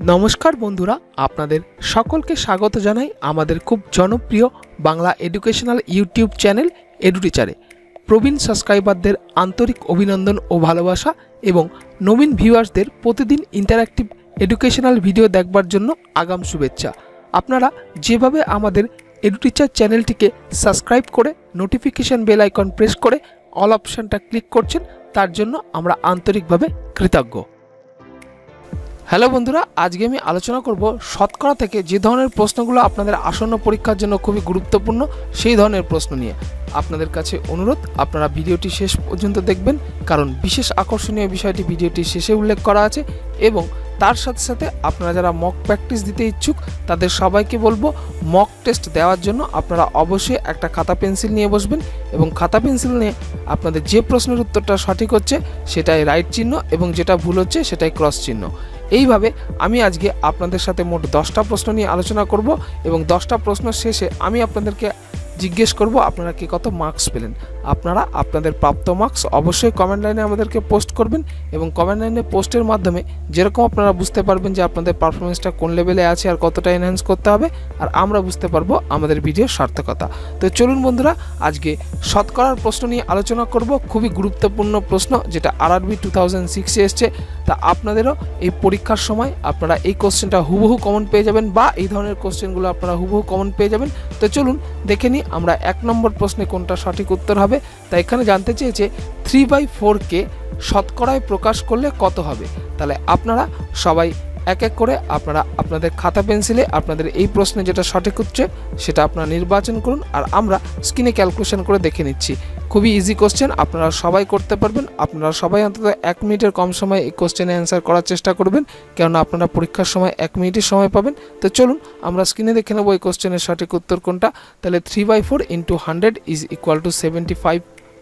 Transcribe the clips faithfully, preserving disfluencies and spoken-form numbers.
नमस्कार बंधुरा आपनादेर सकलके स्वागत जानाई आमादेर खूब जनप्रिय बांगला एडुकेशनल यूट्यूब चैनल एडुटीचारे प्रवीण सबस्क्राइबारदेर आंतरिक अभिनंदन और भालोबासा एवं नवीन भिउयार्सदेर प्रतिदिन इंटरैक्टिव एडुकेशनल भिडियो देखबार जन्य आगाम शुभेच्छा। आपनारा जेभावे आमादेर एडुटीचार चैनलटिके सबस्क्राइब करे नोटिफिकेशन बेल आइकन प्रेस करे अल अपशनटा क्लिक करछेन तार जन्य आमरा आंतरिकभावे कृतज्ञ। हेलो बंधुरा आज के आलोचना करब शतकरा थेके जे धरनेर प्रश्नगुलो आपनादेर आसन्न परीक्षार जन्य खुबी गुरुत्वपूर्ण सेई धरनेर प्रश्न निये आपनादेर काछे अनुरोध आपनारा भिडियोटी शेष पर्यन्त देखबेन कारण विशेष आकर्षणीय विषयटी भिडियोटी शेषे उल्लेख करा आछे एबं तार साथे साथे आपनारा जारा मक प्रैक्टिस दिते इच्छुक तादेर सबाइके बोलबो मक टेस्ट देवार जन्य आपनारा अवश्यई एकटा खाता पेंसिल निये बसबेन एबं खाता पेंसिल निये आपनादेर जे प्रश्नेर उत्तरटा सठिक हच्छे सेटाई राइट चिह्न एबं जेटा भूल हच्छे सेटाई क्रस चिह्न। এইভাবে আমি আজকে আপনাদের সাথে মোট দশটা প্রশ্ন নিয়ে আলোচনা করব এবং দশটা প্রশ্ন শেষে আমি আপনাদেরকে জিজ্ঞেস করব আপনারা কে কত মার্কস পেলেন। আপনারা আপনাদের প্রাপ্ত মার্কস অবশ্যই কমেন্ট লাইনে আমাদেরকে পোস্ট করবেন এবং কমেন্ট লাইনে পোস্টের মাধ্যমে যেরকম আপনারা বুঝতে পারবেন যে আপনাদের পারফরম্যান্সটা কোন লেভেলে আছে আর কতটা এনহ্যান্স করতে হবে আর আমরা বুঝতে পারবো আমাদের ভিডিওর সার্থকতা। তো চলুন বন্ধুরা আজকে শতকরার প্রশ্ন নিয়ে আলোচনা করব, খুবই গুরুত্বপূর্ণ প্রশ্ন যেটা আরআরবি দুই হাজার ছয় এ এসেছে। তা আপনাদেরও এই পরীক্ষার সময় আপনারা এই কোশ্চেনটা হুবহু কমন পেয়ে যাবেন বা এই ধরনের কোশ্চেনগুলো আপনারা হুবহু কমন পেয়ে যাবেন। তো চলুন দেখে নিই আমরা এক নম্বর প্রশ্নে কোনটা সঠিক উত্তর হবে। তাই এখানে জানতে চেয়েছে থ্রি বাই ফোর কে শতকরায় প্রকাশ করলে কত হবে। তাহলে আপনারা সবাই এক এক করে আপনারা আপনাদের খাতা পেন্সিলে আপনাদের এই প্রশ্নে যেটা সঠিক হচ্ছে সেটা আপনারা নির্বাচন করুন আর আমরা স্ক্রিনে ক্যালকুলেশন করে দেখে নিচ্ছি। খুবই ইজি কোশ্চেন, আপনারা সবাই করতে পারবেন। আপনারা সবাই অন্তত এক মিনিটের কম সময় এই কোশ্চেনে অ্যান্সার করার চেষ্টা করবেন কেননা আপনারা পরীক্ষার সময় এক মিনিটের সময় পাবেন। তো চলুন আমরা স্ক্রিনে দেখে নেব এই কোশ্চেনের সঠিক উত্তর কোনটা। তাহলে three by four into hundred is equal to seventy five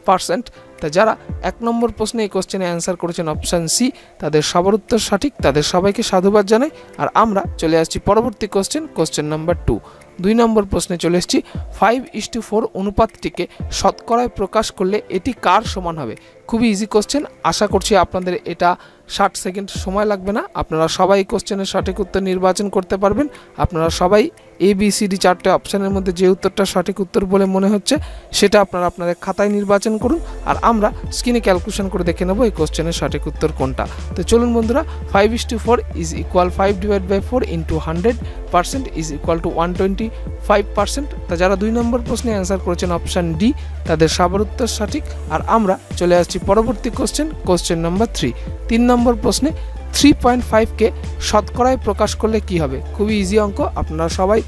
percent. তা যারা এক নম্বর প্রশ্নে এই কোশ্চেনে অ্যান্সার করেছেন অপশান সি তাদের সবার উত্তর সঠিক, তাদের সবাইকে সাধুবাদ জানাই। আর আমরা চলে আসছি পরবর্তী কোশ্চেন কোশ্চেন নাম্বার টু। দুই নম্বর প্রশ্নে চলে এসেছি ফাইভ ইস টু ফোর অনুপাতটিকে শতকরায় প্রকাশ করলে এটি কার সমান হবে। খুবই ইজি কোশ্চেন, আশা করছি আপনাদের এটা ষাট সেকেন্ড সময় লাগবে না। আপনারা সবাই কোশ্চেনের সঠিক উত্তর নির্বাচন করতে পারবেন। আপনারা সবাই এ বি সি ডি চারটে অপশানের মধ্যে যে উত্তরটা সঠিক উত্তর বলে মনে হচ্ছে সেটা আপনারা আপনাদের খাতায় নির্বাচন করুন আর আমরা স্ক্রিনে ক্যালকুলেশন করে দেখে নেব এই কোশ্চেনের সঠিক উত্তর কোনটা। তো চলুন বন্ধুরা five is to four is equal five divide by four into hundred percent is equal to one twenty five percent. তা যারা দুই নম্বর প্রশ্নে অ্যান্সার করেছেন অপশান ডি তাদের সবার উত্তর সঠিক। আর আমরা চলে আসছি পরবর্তী কোশ্চেন কোশ্চেন নাম্বার থ্রি। তিন নম্বর প্রশ্নে থ্রি পয়েন্ট ফাইভকে শতকরায় প্রকাশ করলে কি হবে। খুবই ইজি অঙ্ক, আপনারা সবাই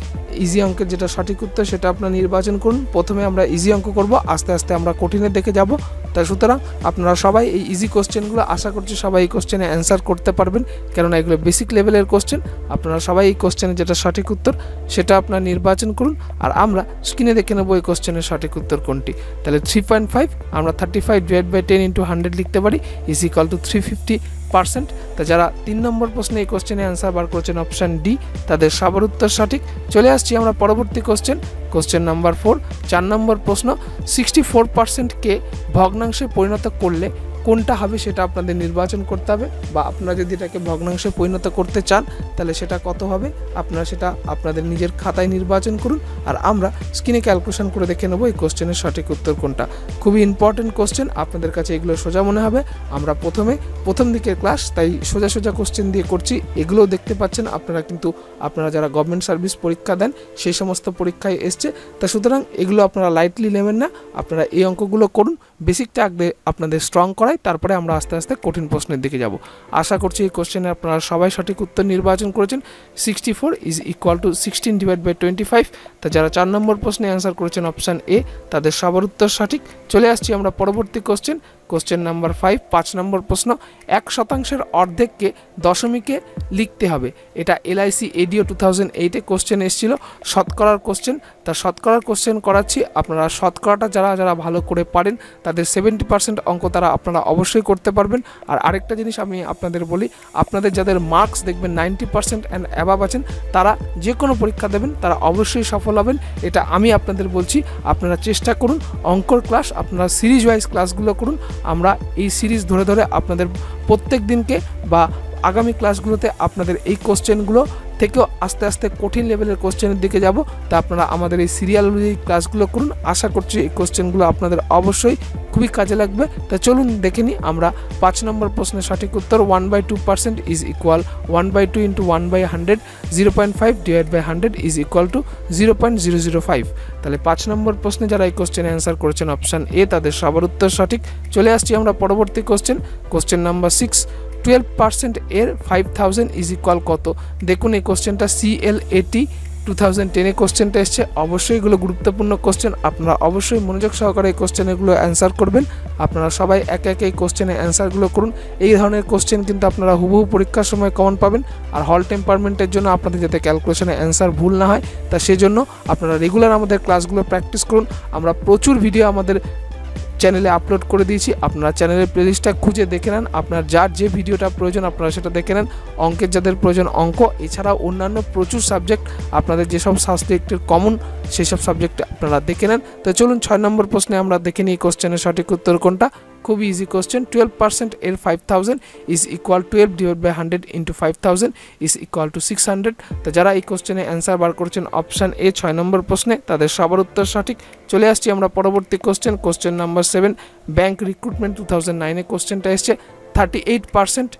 ইজি অঙ্কের যেটা সঠিক উত্তর সেটা আপনারা নির্বাচন করুন। প্রথমে আমরা ইজি অঙ্ক করব, আস্তে আস্তে আমরা কঠিনের দেখে যাব। তাই সুতরাং আপনারা সবাই এই ইজি কোশ্চেনগুলো আশা করছি সবাই এই কোশ্চেনে অ্যান্সার করতে পারবেন কেননা এগুলো বেসিক লেভেলের কোশ্চেন। আপনারা সবাই এই কোশ্চেনের যেটা সঠিক উত্তর সেটা আপনারা নির্বাচন করুন আর আমরা স্ক্রিনে দেখে নেব এই কোশ্চেনের সঠিক উত্তর কোনটি। তাহলে থ্রি পয়েন্ট ফাইভ আমরা thirty five divide by ten into hundred লিখতে পারি is equal to three fifty percent. তা যারা তিন নম্বর প্রশ্নে এই কোশ্চেনে অ্যান্সার বার করছেন অপশান ডি তাদের সবার উত্তর সঠিক। চলে আসছি আমরা পরবর্তী কোশ্চেন কোশ্চেন নাম্বার ফোর। চার নম্বর প্রশ্ন সিক্সটি ফোর পার্সেন্টকে ভগ্নাংশে পরিণত করলে কোনটা হবে সেটা আপনাদের নির্বাচন করতে হবে বা আপনারা যদি এটাকে ভগ্নাংশে পরিণত করতে চান তাহলে সেটা কত হবে আপনারা সেটা আপনাদের নিজের খাতায় নির্বাচন করুন আর আমরা স্ক্রিনে ক্যালকুলেশন করে দেখে নেব এই কোশ্চেনের সঠিক উত্তর কোনটা। খুবই ইম্পর্টেন্ট কোশ্চেন, আপনাদের কাছে এগুলো সোজা মনে হবে। আমরা প্রথমে প্রথম দিকের ক্লাস তাই সোজা সোজা কোশ্চেন দিয়ে করছি। এগুলোও দেখতে পাচ্ছেন আপনারা কিন্তু আপনারা যারা গভর্নমেন্ট সার্ভিস পরীক্ষা দেন সেই সমস্ত পরীক্ষায় এসছে। তা সুতরাং এগুলো আপনারা লাইটলি নেবেন না, আপনারা এই অঙ্কগুলো করুন, বেসিকটা আগে আপনাদের স্ট্রং করায় তারপরে আমরা আস্তে আস্তে কঠিন প্রশ্নের দিকে যাব। আশা করছি এই কোশ্চেনে আপনারা সবাই সঠিক উত্তর নির্বাচন করেছেন। Sixty four is equal to sixteen divide by twenty five. তা যারা চার নম্বর প্রশ্নে অ্যান্সার করেছেন অপশান এ তাদের সবার উত্তর সঠিক। চলে আসছি আমরা পরবর্তী কোশ্চেন কোশ্চেন নাম্বার ফাইভ। পাঁচ নম্বর প্রশ্ন এক শতাংশের অর্ধেককে দশমিকে লিখতে হবে। এটা এলআইসি এডিও টু থাউজেন্ড এইটে কোশ্চেন এসেছিল শতকরার কোশ্চেন। তা শতকরার কোশ্চেন করাচ্ছি, আপনারা শতকরাটা যারা যারা ভালো করে পারেন তাদের সেভেন্টি পার্সেন্ট অঙ্ক তারা আপনারা অবশ্যই করতে পারবেন। আর আরেকটা জিনিস আমি আপনাদের বলি, আপনাদের যাদের মার্কস দেখবেন নাইনটি পার্সেন্ট অ্যান্ড অ্যাবাভ আছেন তারা যে কোনো পরীক্ষা দেবেন তারা অবশ্যই সফল হবেন। এটা আমি আপনাদের বলছি, আপনারা চেষ্টা করুন অঙ্কর ক্লাস আপনারা সিরিজ ওয়াইজ ক্লাসগুলো করুন। আমরা এই সিরিজ ধরে ধরে আপনাদের প্রত্যেক দিনকে বা आगामी क्लासगुलोते आपनादेर एई कोश्चेनगुलो थेकेओ आस्ते आस्ते कठिन लेभेलेर कोश्चेनेर दिके जाबो। ता आपनारा आमादेर एई सिरियाल अनुयायी क्लासगुलो करुन। आशा करछि एई कोश्चेनगुलो आपनादेर अवश्यई खुबই কাজে লাগবে। তা চলুন দেখে নিই আমরা পাঁচ নম্বর প্রশ্নের সঠিক উত্তর। One by two percent is equal one by two into one by hundred zero point five divide by hundred is equal to zero point zero zero five. তাহলে পাঁচ নম্বর প্রশ্নে যারা এই কোশ্চেন অ্যান্সার করেছেন অপশান এ, তাদের সবার উত্তর সঠিক। চলে আসছি আমরা পরবর্তী question, question number six. Twelve percent এর ফাইভ থাউজেন্ড ইজ ইকুয়াল কত? দেখুন এই কোশ্চেনটা C L A T two thousand टेने कोश्चेनटा एसेছে। अवश्य एगुलो गुरुत्वपूर्ण कोश्चेन, आपनारा अवश्य मनोयोग सहकारे এই কোশ্চেনগুলো অ্যান্সার করবেন। আপনারা সবাই একে একে এই কোশ্চেনের অ্যান্সারগুলো করুন। এই ধরনের কোশ্চেন কিন্তু আপনারা হুবহু পরীক্ষার সময় কমন পাবেন। আর হল টেম্পারমেন্টের জন্য আপনাদের যাতে ক্যালকুলেশনে অ্যান্সার ভুল না হয়, তা সেজন্য আপনারা রেগুলার আমাদের ক্লাসগুলো প্র্যাকটিস করুন। আমরা প্রচুর ভিডিও আমাদের चैनल आपलोड कर दीची, अपना चैनल प्लेलिस्ट खुजे देखे नीन। आपनर जार जो भिडियो प्रयोजन अपना से देखे नीन। अंकर जर प्रयोजन अंक एछाड़ा अन्यान्य प्रचुर सब्जेक्ट अपन जे सब सबजेक्टर कमन से सब सबजेक्ट अपनारा देखे नीन। तो चलू छय नम्बर प्रश्ने देखे नहीं कोश्चें सठिक उत्तर कोनटा। खूब इजी कोश्चन। टुएल्व पार्सेंट एर five thousand is equal twelve divide by hundred into five thousand is equal to six hundred. तो जरा कोश्चने आंसर बार कर ऑप्शन ए छय नम्बर प्रश्ने, तादेर सबार उत्तर सठिक। चले आसछि आमरा परवर्ती question, question number seven. Bank recruitment two thousand नाइने कोश्चनटा एसेছে। थार्टी एट पार्सेंट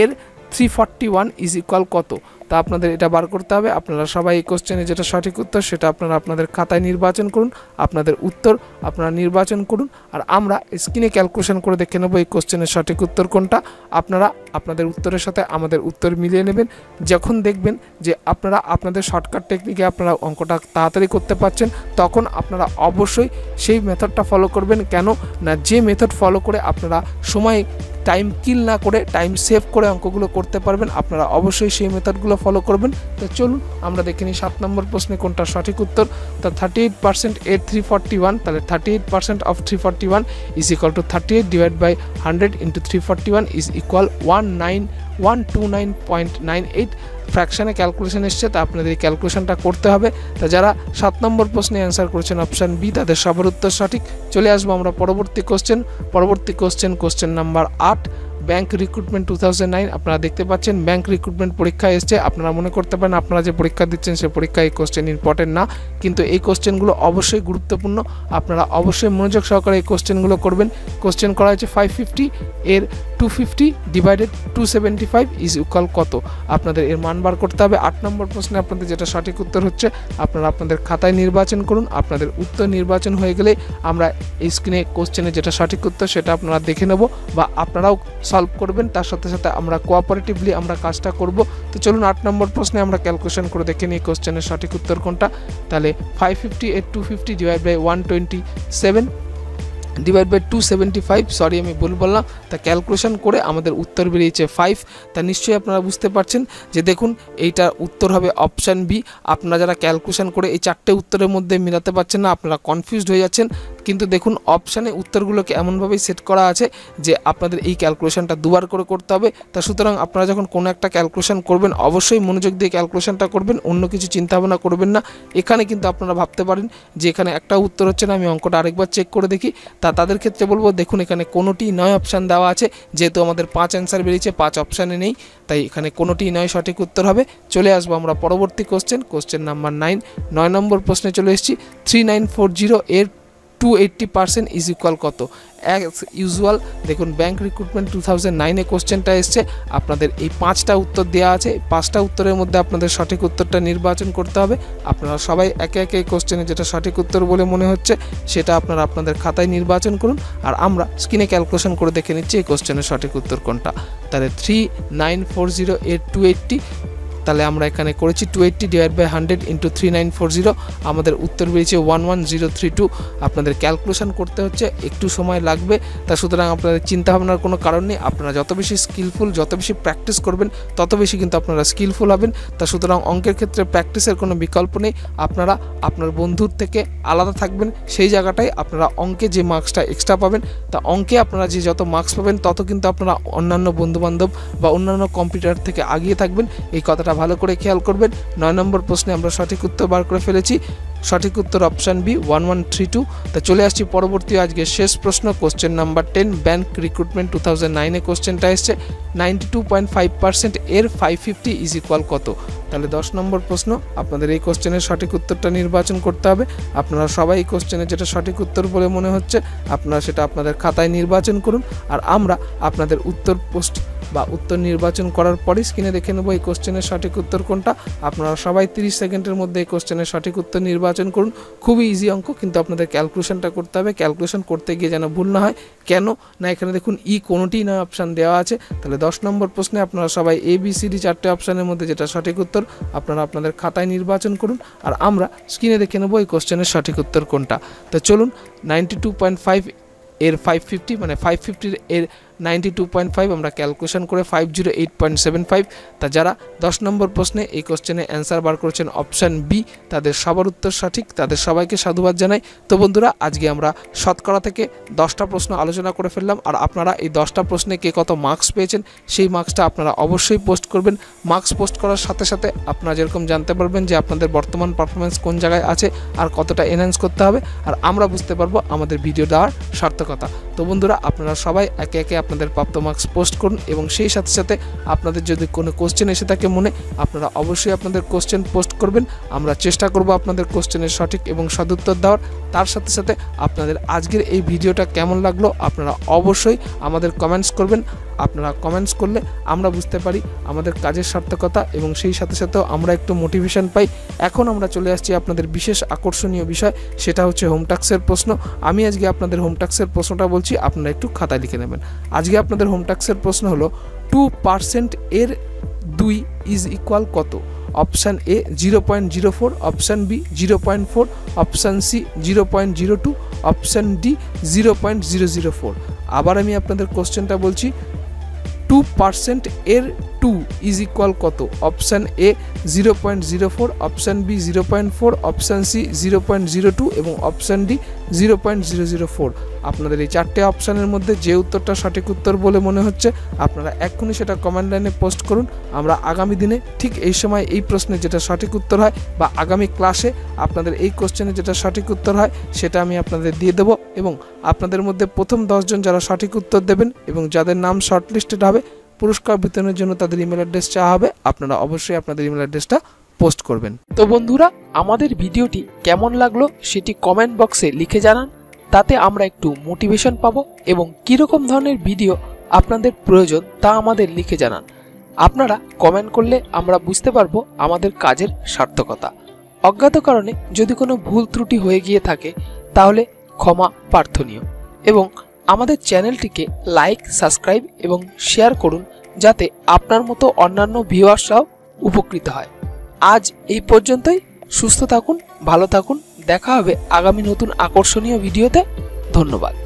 एर three forty one is equal कत? তা আপনাদের এটা বার করতে হবে। আপনারা সবাই এই কোশ্চেনে যেটা সঠিক উত্তর সেটা আপনারা আপনাদের খাতায় নির্বাচন করুন, আপনাদের উত্তর আপনারা নির্বাচন করুন। আর আমরা স্ক্রিনে ক্যালকুলেশন করে দেখে নেব এই কোশ্চেনের সঠিক উত্তর কোনটা। আপনারা আপনাদের উত্তরের সাথে আমাদের উত্তর মিলিয়ে নেবেন। যখন দেখবেন যে আপনারা আপনাদের শর্টকাট টেকনিকে আপনারা অঙ্কটা তাড়াতাড়ি করতে পারছেন, তখন আপনারা অবশ্যই সেই মেথডটা ফলো করবেন। কেন না, যে মেথড ফলো করে আপনারা সময় টাইম কিল না করে টাইম সেভ করে অঙ্কগুলো করতে পারবেন, আপনারা অবশ্যই সেই মেথডগুলো ফলো করবেন। তো চলুন আমরা দেখে নিই সাত নম্বর প্রশ্নে কোনটা সঠিক উত্তর। তা থার্টি এইট পার্সেন্ট এর থ্রি ফর্টি ওয়ান, তাহলে thirty eight percent of three forty one is equal to thirty eight divide by hundred into three forty one is equal one nine one two nine point nine eight. ফ্র্যাকশানে calculation এসছে, তা আপনাদের এই ক্যালকুলেশনটা করতে হবে। তা যারা সাত নম্বর প্রশ্নে অ্যান্সার করেছেন অপশান বি, তাদের সবার উত্তর সঠিক। চলে আসবো আমরা পরবর্তী কোশ্চেন, পরবর্তী কোশ্চেন কোশ্চেন নাম্বার আট। Bank recruitment two thousand nine अपना देखते पाच्छेन बैंक रिक्रुटमेंट परीक्षा एसेছে। আপনারা মনে করতে পারেন আপনারা যে পরীক্ষা দিচ্ছেন সেই পরীক্ষায় এই কোশ্চেন ইম্পর্টেন্ট না, কিন্তু এই কোশ্চেনগুলো অবশ্যই গুরুত্বপূর্ণ। আপনারা অবশ্যই মনোযোগ সহকারে এই কোশ্চেনগুলো করবেন। কোশ্চেন করা হয়েছে ফাইভ ফিফটি এর two fifty divided to seventy five is equal কত? আপনাদের এর মান বার করতে হবে। আট নম্বর প্রশ্নে আপনাদের যেটা সঠিক উত্তর হচ্ছে আপনারা আপনাদের খাতায় নির্বাচন করুন। আপনাদের উত্তর নির্বাচন হয়ে গেলে আমরা স্ক্রিনে কোশ্চেনে যেটা সঠিক উত্তর সেটা আপনারা দেখে নেব বা আপনারাও সলভ করবেন। তার সাথে সাথে আমরা কোঅপারেটিভলি আমরা কাজটা করব। তো চলুন আট নম্বর প্রশ্নে আমরা ক্যালকুলেশন করে দেখে নিই কোশ্চেনের সঠিক উত্তর কোনটা। তাহলে ফাইভ ফিফটি এর two fifty divide by one twenty seven divide by two seventy five, sorry আমি ভুল বললাম। তা ক্যালকুলেশন করে আমাদের উত্তর বেরিয়েছে ফাইভ। তা নিশ্চয়ই আপনারা বুঝতে পারছেন যে দেখুন এইটার উত্তর হবে অপশান বি। আপনারা যারা ক্যালকুলেশন করে এই চারটে উত্তরের মধ্যে মেলাতে পারছেন না, আপনারা কনফিউজড হয়ে যাচ্ছেন। কিন্তু দেখুন অপশানে উত্তরগুলোকে এমনভাবেই সেট করা আছে যে আপনাদের এই ক্যালকুলেশনটা দুবার করে করতে হবে। তা সুতরাং আপনারা যখন কোনো একটা ক্যালকুলেশন করবেন অবশ্যই মনোযোগ দিয়ে ক্যালকুলেশনটা করবেন, অন্য কিছু চিন্তাভাবনা করবেন না। এখানে কিন্তু আপনারা ভাবতে পারেন যে এখানে একটা উত্তর হচ্ছে না, আমি অঙ্কটা আরেকবার চেক করে দেখি। তা তাদের ক্ষেত্রে বলবো দেখুন এখানে কোনোটি নয় অপশান দেওয়া আছে। যেহেতু আমাদের পাঁচ অ্যান্সার বেরিয়েছে, পাঁচ অপশানে নেই, তাই এখানে কোনোটি নয় সঠিক উত্তর হবে। চলে আসবো আমরা পরবর্তী কোশ্চেন, কোশ্চেন নাম্বার নাইন। নয় নম্বর প্রশ্নে চলে এসেছি। থ্রি নাইন ফোর জিরো এর two eighty percent is equal কত? অ্যাজ ইউজুয়াল দেখুন ব্যাঙ্ক রিক্রুটমেন্ট টু থাউজেন্ড নাইনে কোশ্চেনটা এসছে। আপনাদের এই পাঁচটা উত্তর দেওয়া আছে, পাঁচটা উত্তরের মধ্যে আপনাদের সঠিক উত্তরটা নির্বাচন করতে হবে। আপনারা সবাই একে একে এই কোশ্চেনে যেটা সঠিক উত্তর বলে মনে হচ্ছে সেটা আপনারা আপনাদের খাতায় নির্বাচন করুন। আর আমরা স্ক্রিনে ক্যালকুলেশন করে দেখে নিচ্ছি এই কোশ্চেনের সঠিক উত্তর কোনটা। তাহলে থ্রি নাইন ফোর জিরো এর টু এইট্টি, তাহলে আমরা এখানে করেছি two eighty divide by hundred into three nine four zero, আমাদের উত্তর বেরিয়েছে one one zero three two. আপনাদের ক্যালকুলেশন করতে হচ্ছে, একটু সময় লাগবে। তা সুতরাং আপনাদের চিন্তাভাবনার কোনো কারণ নেই। আপনারা যত বেশি স্কিলফুল, যত বেশি প্র্যাকটিস করবেন তত বেশি কিন্তু আপনারা স্কিলফুল হবেন। তা সুতরাং অঙ্কের ক্ষেত্রে প্র্যাকটিসের কোনো বিকল্প নেই। আপনারা আপনার বন্ধুর থেকে আলাদা থাকবেন, সেই জায়গাটাই আপনারা অঙ্কে যে মার্কসটা এক্সট্রা পাবেন, তা অঙ্কে আপনারা যে যত মার্কস পাবেন তত কিন্তু আপনারা অন্যান্য বন্ধুবান্ধব বা অন্যান্য কম্পিউটার থেকে আগিয়ে থাকবেন। এই কথাটা তা ভালো করে খেয়াল করবেন। নয় নম্বর প্রশ্নে আমরা সঠিক উত্তর বার করে ফেলেছি, সঠিক উত্তর option B one one three two. তা চলে আসছি পরবর্তী আজকের শেষ প্রশ্ন, question number ten, bank recruitment two thousand নাইনে কোশ্চেনটা এসছে। Ninety two point five percent এর ফাইভ ফিফটি ইজ ইকুয়াল কত? তাহলে দশ নম্বর প্রশ্ন, আপনাদের এই কোশ্চেনের সঠিক উত্তরটা নির্বাচন করতে হবে। আপনারা সবাই এই কোশ্চেনের যেটা সঠিক উত্তর বলে মনে হচ্ছে আপনারা সেটা আপনাদের খাতায় নির্বাচন করুন, আর আমরা আপনাদের উত্তর পোস্ট বা উত্তর নির্বাচন করার পরই স্ক্রিনে দেখে নেব এই কোশ্চেনের সঠিক উত্তর কোনটা। আপনারা সবাই তিরিশ সেকেন্ডের মধ্যে এই কোশ্চেনের সঠিক উত্তর নির্বাচন করুন। খুবই ইজি অঙ্ক, কিন্তু আপনাদের ক্যালকুলেশনটা করতে হবে, ক্যালকুলেশন করতে গিয়ে যেন ভুল না হয়। কেন না এখানে দেখুন ই কোনোটিই নয় অপশান দেওয়া আছে। তাহলে দশ নম্বর প্রশ্নে আপনারা সবাই এ বি সি ডি চারটে অপশানের মধ্যে যেটা সঠিক উত্তর আপনারা আপনাদের খাতায় নির্বাচন করুন, আর আমরা স্ক্রিনে দেখে নেব এই কোশ্চেনের সঠিক উত্তর কোনটা। তো চলুন, নাইনটি টু পয়েন্ট ফাইভ এর ফাইভ ফিফটি মানে ফাইভ ফিফটির এর নাইনটি টু পয়েন্ট ফাইভ আমরা ক্যালকুলেশন করে five zero eight point seven five. তা যারা দশ নম্বর প্রশ্নে এই কোশ্চেনে অ্যান্সার বার করেছেন অপশান বি, তাদের সবার উত্তর সঠিক, তাদের সবাইকে সাধুবাদ জানাই। তো বন্ধুরা, আজকে আমরা শতকরা থেকে দশটা প্রশ্ন আলোচনা করে ফেললাম, আর আপনারা এই দশটা প্রশ্নে কে কত মার্কস পেয়েছেন সেই মার্কসটা আপনারা অবশ্যই পোস্ট করবেন। মার্কস পোস্ট করার সাথে সাথে আপনারা যেরকম জানতে পারবেন যে আপনাদের বর্তমান পারফরমেন্স কোন জায়গায় আছে আর কতটা এনহ্যান্স করতে হবে, আর আমরা বুঝতে পারবো আমাদের ভিডিও দেওয়ার সার্থকতা। তো বন্ধুরা, আপনারা সবাই একে একে আপনাদের প্রাপ্ত মার্কস পোস্ট করুন, এবং সেই সাথে সাথে আপনাদের যদি কোনো কোশ্চেন এসে থাকে মনে, আপনারা অবশ্যই আপনাদের কোশ্চেন পোস্ট করবেন। আমরা চেষ্টা করব আপনাদের কোশ্চেনের সঠিক এবং সদুত্তর দেওয়ার। তার সাথে সাথে আপনাদের আজকের এই ভিডিওটা কেমন লাগলো আপনারা অবশ্যই আমাদের কমেন্টস করবেন। আপনারা কমেন্টস করলে আমরা বুঝতে পারি আমাদের কাজের সার্থকতা, এবং সেই সাথে সাথেও আমরা একটু মোটিভেশন পাই। এখন আমরা চলে আসছি আপনাদের বিশেষ আকর্ষণীয় বিষয়, সেটা হচ্ছে হোম ট্যাক্সের প্রশ্ন। আমি আজকে আপনাদের হোম ট্যাক্সের প্রশ্নটা বলছি, আপনারা একটু খাতায় লিখে নেবেন। আজকে আপনাদের হোম ট্যাক্সের প্রশ্ন হলো টু পার্সেন্ট এর দুই ইজ ইকুয়াল কত? Option A zero point zero four, option B zero point four, option C zero point zero two, option D zero point zero zero four. আবার আমি আপনাদের কোশ্চেনটা বলছি, টু পার্সেন্ট এর টু ইজ ইকুয়াল কত? Option A zero point zero four, option B zero point four, option C zero point zero two এবং option D zero point zero zero four. আপনাদের এই চারটে অপশানের মধ্যে যে উত্তরটা সঠিক উত্তর বলে মনে হচ্ছে আপনারা এক্ষুনি সেটা কমেন্ট লাইনে পোস্ট করুন। আমরা আগামী দিনে ঠিক এই সময় এই প্রশ্নে যেটা সঠিক উত্তর হয়, বা আগামী ক্লাসে আপনাদের এই কোশ্চেনে যেটা সঠিক উত্তর হয় সেটা আমি আপনাদের দিয়ে দেবো, এবং আপনাদের মধ্যে প্রথম দশজন যারা সঠিক উত্তর দেবেন এবং যাদের নাম শর্টলিস্টেড হবে পুরস্কার বিতরণের জন্য তাদের ইমেল অ্যাড্রেস চাওয়া হবে। আপনারা অবশ্যই আপনাদের ইমেল অ্যাড্রেসটা পোস্ট করবেন। তো বন্ধুরা, আমাদের ভিডিওটি কেমন লাগলো সেটি কমেন্ট বক্সে লিখে জানান, তাতে আমরা একটু মোটিভেশন পাবো, এবং কীরকম ধরনের ভিডিও আপনাদের প্রয়োজন তা আমাদের লিখে জানান। আপনারা কমেন্ট করলে আমরা বুঝতে পারবো আমাদের কাজের সার্থকতা। অজ্ঞাত কারণে যদি কোনো ভুল ত্রুটি হয়ে গিয়ে থাকে তাহলে ক্ষমা প্রার্থনীয়, এবং আমাদের চ্যানেলটিকে লাইক, সাবস্ক্রাইব এবং শেয়ার করুন যাতে আপনার মতো অন্যান্য ভিউয়ার্সরাও উপকৃত হয়। আজ এই পর্যন্তই, সুস্থ থাকুন, ভালো থাকুন, দেখা হবে আগামী নতুন আকর্ষণীয় ভিডিওতে। ধন্যবাদ।